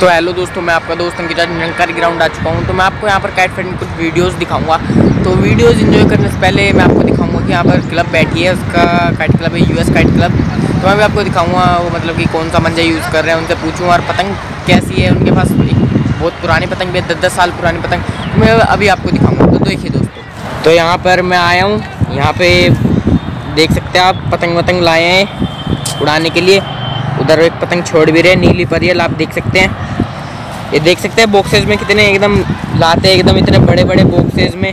तो हेलो दोस्तों, मैं आपका दोस्त अंकिता नलकारी ग्राउंड आ चुका हूँ। तो मैं आपको यहाँ पर काइट फाइटिंग कुछ वीडियोस दिखाऊंगा। तो वीडियोस एंजॉय करने से पहले मैं आपको दिखाऊंगा कि यहाँ पर क्लब बैठी है, उसका काइट क्लब है यूएस काइट क्लब। तो मैं भी आपको दिखाऊंगा वो मतलब कि कौन सा मंजहा यूज़ कर रहे हैं, उनसे पूछूँगा और पतंग कैसी है। उनके पास बहुत पुरानी पतंग भी है, 10-10 साल पुरानी पतंग, मैं अभी आपको दिखाऊँगा। तो देखिए दोस्तों, तो यहाँ पर मैं आया हूँ, यहाँ पर देख सकते हैं आप पतंग वतंग लाए हैं उड़ाने के लिए। उधर एक पतंग छोड़ भी रहे, नीली परियल, आप देख सकते हैं। ये देख सकते हैं बॉक्सेस में कितने एकदम लाते हैं, एकदम इतने बड़े बड़े बॉक्सेस में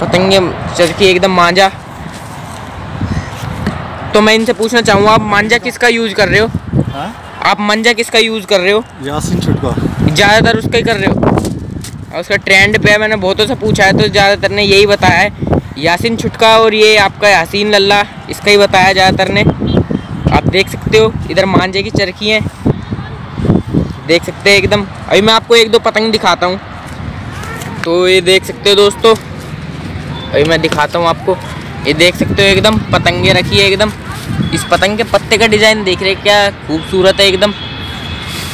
पतंगे, चरखी, एकदम मांझा। तो मैं इनसे पूछना चाहूँगा, आप मांझा किसका यूज़ कर रहे हो? आप मांझा किसका यूज़ कर रहे हो? यासीन छुटका, ज़्यादातर उसका ही कर रहे हो। और उसका ट्रेंड पे मैंने बहुतों से पूछा है तो ज़्यादातर ने यही बताया है यासीन छुटका, और ये आपका यासीन लल्ला, इसका ही बताया ज़्यादातर ने। आप देख सकते हो इधर मांझे की चरखी हैं, देख सकते हैं एकदम। अभी मैं आपको 1-2 पतंग दिखाता हूँ। तो ये देख सकते हो दोस्तों, अभी मैं दिखाता हूँ आपको। ये देख सकते हो एकदम पतंगे रखी है एकदम। इस पतंग के पत्ते का डिज़ाइन देख रहे हैं, क्या खूबसूरत है एकदम,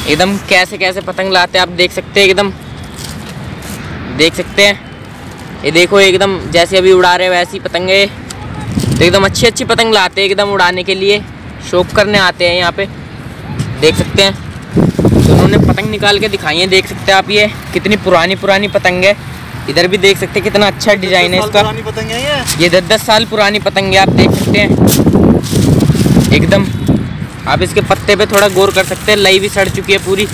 एकदम कैसे कैसे पतंग लाते हैं आप देख सकते हैं एकदम, देख सकते हैं। ये देखो एकदम जैसे अभी उड़ा रहे वैसी पतंगे, तो एकदम अच्छी अच्छी पतंग लाते हैं एकदम उड़ाने के लिए, शौक करने आते हैं यहाँ पे, देख सकते हैं। तो उन्होंने पतंग निकाल के दिखाई है, देख सकते हैं आप ये कितनी पुरानी पुरानी पतंग है। इधर भी देख सकते हैं कितना अच्छा डिजाइन है इसका, पतंग है ये 10-10 साल पुरानी पतंग है, आप देख सकते हैं एकदम। आप इसके पत्ते पे थोड़ा गौर कर सकते हैं, लई भी सड़ चुकी है पूरी,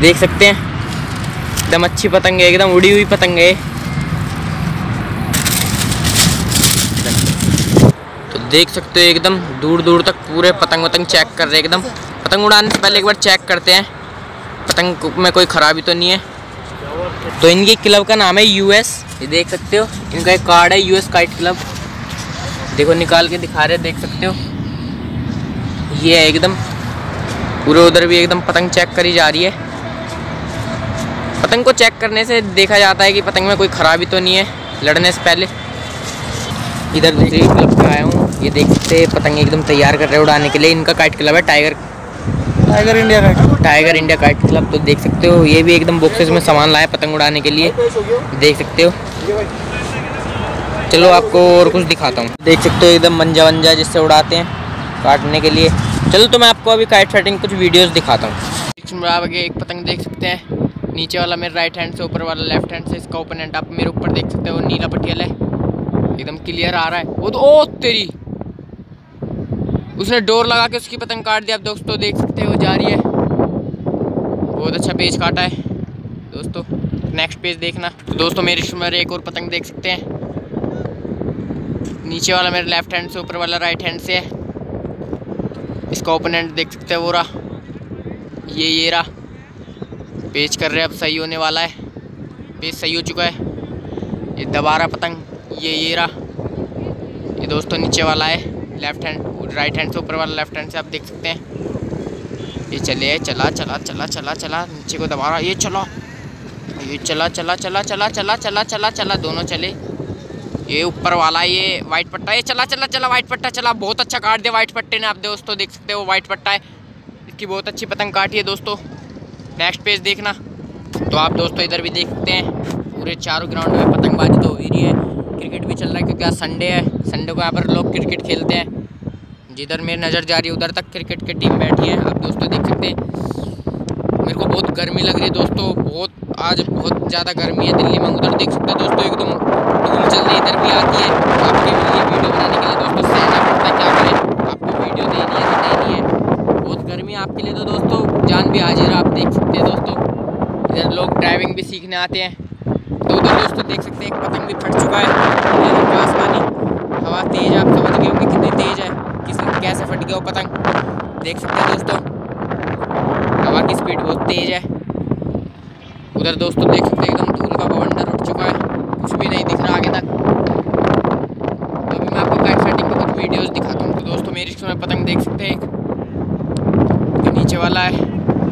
देख सकते हैं एकदम अच्छी पतंग है, एकदम उड़ी हुई पतंग है। देख सकते हो एकदम दूर दूर तक पूरे पतंग वतंग चेक कर रहे हैं एकदम। पतंग उड़ाने से पहले एक बार चेक करते हैं पतंग में कोई ख़राबी तो नहीं है। तो इनकी क्लब का नाम है यूएस, ये देख सकते हो इनका एक कार्ड है यूएस काइट क्लब, देखो निकाल के दिखा रहे हैं, देख सकते हो ये है एकदम पूरे। उधर भी एकदम पतंग चेक करी जा रही है। पतंग को चेक करने से देखा जाता है कि पतंग में कोई ख़राबी तो नहीं है लड़ने से पहले। इधर दूसरी क्लब पे आया हूँ, ये देख सकते हैं पतंग एकदम तैयार कर रहे हैं उड़ाने के लिए। इनका काइट क्लब है टाइगर इंडिया काइट क्लब। तो देख सकते हो ये भी एकदम बॉक्सेस में सामान लाया पतंग उड़ाने के लिए, देख सकते हो। चलो आपको और कुछ दिखाता हूँ। देख सकते हो एकदम मंजा वंजा जिससे उड़ाते हैं काटने के लिए। चलो तो मैं आपको अभी काइट फाइटिंग कुछ वीडियोज़ दिखाता हूँ। आगे एक पतंग देख सकते हैं, नीचे वाला मेरे राइट हैंड से, ऊपर वाला लेफ्ट हैंड से, इसका ओपन हैंड आप मेरे ऊपर देख सकते हो, नीला पटियाल है एकदम क्लियर आ रहा है। वो तो ओ तेरी, उसने डोर लगा के उसकी पतंग काट दी, आप दोस्तों देख सकते हो जा रही है। बहुत अच्छा पेज काटा है दोस्तों, नेक्स्ट पेज देखना। तो दोस्तों मेरे शुमार एक और पतंग देख सकते हैं, नीचे वाला मेरे लेफ्ट हैंड से, ऊपर वाला राइट हैंड से है, इसका ओपन हैंड देख सकते हैं वो रहा, ये रहा। पेज कर रहे हैं, अब सही होने वाला है, पेज सही हो चुका है। ये दबा रहा पतंग, ये रहा, ये दोस्तों नीचे वाला है लेफ्ट हैंड, राइट हैंड से, ऊपर वाला लेफ्ट हैंड से, आप देख सकते हैं। ये चले, चला चला चला चला चला, नीचे को दबा रहा, ये चला, ये चला चला चला चला चला चला चला चला, दोनों चले। ये ऊपर वाला ये वाइट पट्टा, ये चला चला चला वाइट पट्टा चला, बहुत अच्छा काट दिया वाइट पट्टे ने, आप दोस्तों देख सकते हो वाइट पट्टा है, इसकी बहुत अच्छी पतंग काटी है दोस्तों, नेक्स्ट पेज देखना। तो आप दोस्तों इधर भी देख सकते हैं पूरे चारों ग्राउंड में पतंगबाजी तो हो ही रही है, क्रिकेट भी चल रहा है क्योंकि आज संडे है, संडे को यहाँ पर लोग क्रिकेट खेलते हैं। जिधर मेरी नज़र जा रही है उधर तक क्रिकेट की टीम बैठी है, आप दोस्तों देख सकते हैं। मेरे को बहुत गर्मी लग रही है दोस्तों, बहुत आज बहुत ज़्यादा गर्मी है दिल्ली में, उधर देख सकते हैं दोस्तों एकदम धूम चल रही है, इधर भी आती है। आपके लिए वीडियो बनाने के लिए दोस्तों सहना पड़ता है, क्या करें, आपको वीडियो देनी है तो देनी है, बहुत गर्मी आपके लिए तो दोस्तों जान भी हाजिर, आप देख सकते हैं दोस्तों। इधर लोग ड्राइविंग भी सीखने आते हैं। तो उधर दोस्तों देख सकते हैं एक पतंग भी फट चुका है, आसमानी हवा तेज़, आप समझ गए होंगे कितनी तेज़ है, किसने कैसे फट गया वो पतंग, देख सकते हैं दोस्तों हवा की स्पीड बहुत तेज़ है। उधर दोस्तों देख सकते हैं एकदम धूल का बवंडर उठ चुका है, कुछ भी नहीं दिख रहा आगे तक। तो अभी मैं आपको काइट फाइटिंग पर कुछ वीडियोज़ दिखाता हूँ। तो दोस्तों मेरे इसमें पतंग देख सकते हैं एक, तो नीचे वाला है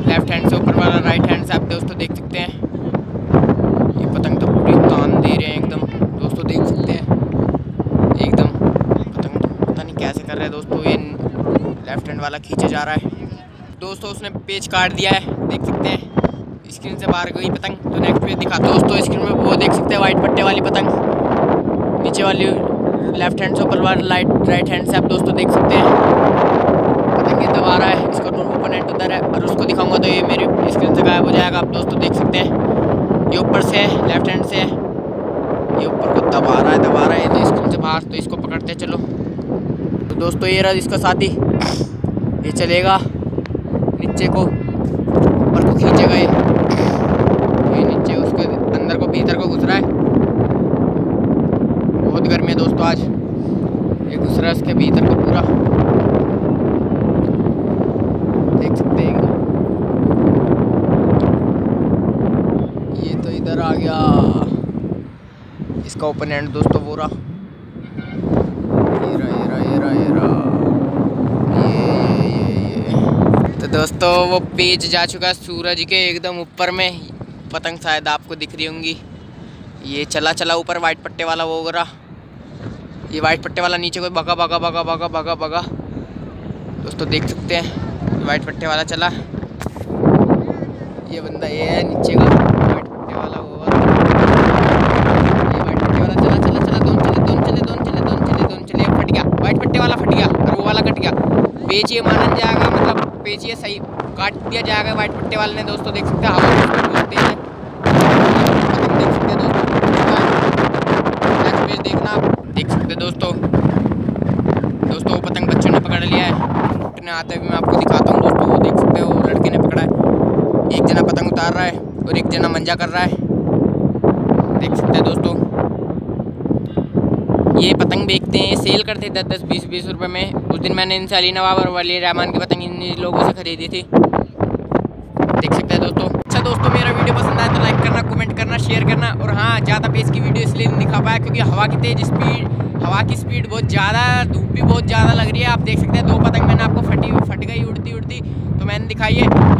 लेफ्ट हैंड से, ऊपर वाला राइट हैंड से, आप दोस्तों देख सकते हैं। पतंग तो पूरी तान दे रहे हैं एकदम, दोस्तों देख सकते हैं एकदम पतंग तो पता नहीं कैसे कर रहे हैं दोस्तों। ये लेफ्ट हैंड वाला खींचे जा रहा है, दोस्तों उसने पेज काट दिया है, देख सकते हैं स्क्रीन से बाहर गई पतंग। तो नेक्स्ट पेज दिखा दोस्तों, स्क्रीन में वो देख सकते हैं वाइट पट्टे वाली पतंग, नीचे वाली लेफ्ट हैंड से ऊपर वाली राइट हैंड से आप दोस्तों देख सकते हैं पतंग ये दबा रहा है, इसका ऊपर एंड उधर है और उसको दिखाऊंगा तो ये मेरी स्क्रीन से गायब हो जाएगा। आप दोस्तों देख सकते हैं ये ऊपर से है, लेफ्ट हैंड से है, ये ऊपर को दबा रहा है तो स्क्रीन से बाहर। तो इसको पकड़ते हैं चलो। तो दोस्तों ये रहा इसका साथी, ये चलेगा नीचे को, ऊपर को खींचेगा ये नीचे, उसको अंदर को भीतर को घुस रहा है। बहुत गर्मी है दोस्तों आज, ये घुस रहा है उसके भीतर को पूरा, देख सकते हैं ये तो इधर आ गया इसका ओपन एंड दोस्तों पूरा। तो दोस्तों वो पेज जा चुका है सूरज के एकदम ऊपर में, पतंग शायद आपको दिख रही होंगी, ये चला ऊपर वाइट पट्टे वाला वो हो रहा, ये वाइट पट्टे वाला नीचे कोई भगा दोस्तों देख सकते हैं वाइट पट्टे वाला चला, ये बंदा ये है नीचे का वाइट पट्टे वाला वो, ये वाइट पट्टे वाला चला दोन चले फट गया वाइट पट्टे वाला, फट गया और वो वाला कट गया। पेज ये माना जाएगा, मतलब पेज ये सही काट दिया जाएगा वाइट पट्टे वाले ने दोस्तों, देख सकते हैं हवा बोलते हैं देख सकते हैं दोस्तों, नेक्स्ट पेज देखना आप देख सकते हैं दोस्तों वो पतंग बच्चों ने पकड़ लिया है, उठने आते हुए मैं आपको दिखाता हूँ दोस्तों। वो देख सकते हो लड़के ने पकड़ा है, एक जना पतंग उतार रहा है और एक जना मंजा कर रहा है, देख सकते हैं दोस्तों। ये पतंग बेचते हैं, सेल करते हैं 10-10, 20-20 रुपए में। उस दिन मैंने इनसे अली नवाब और वली रहमान की पतंग इन लोगों से खरीदी थी, देख सकते हैं दोस्तों। अच्छा दोस्तों मेरा वीडियो पसंद आए तो लाइक करना, कमेंट करना, शेयर करना, और हाँ ज़्यादा पेज की वीडियो इसलिए नहीं दिखा पाया क्योंकि हवा की स्पीड बहुत ज़्यादा, धूप भी बहुत ज़्यादा लग रही है। आप देख सकते हैं 2 पतंग मैंने आपको फट गई उड़ती तो मैंने दिखाई है।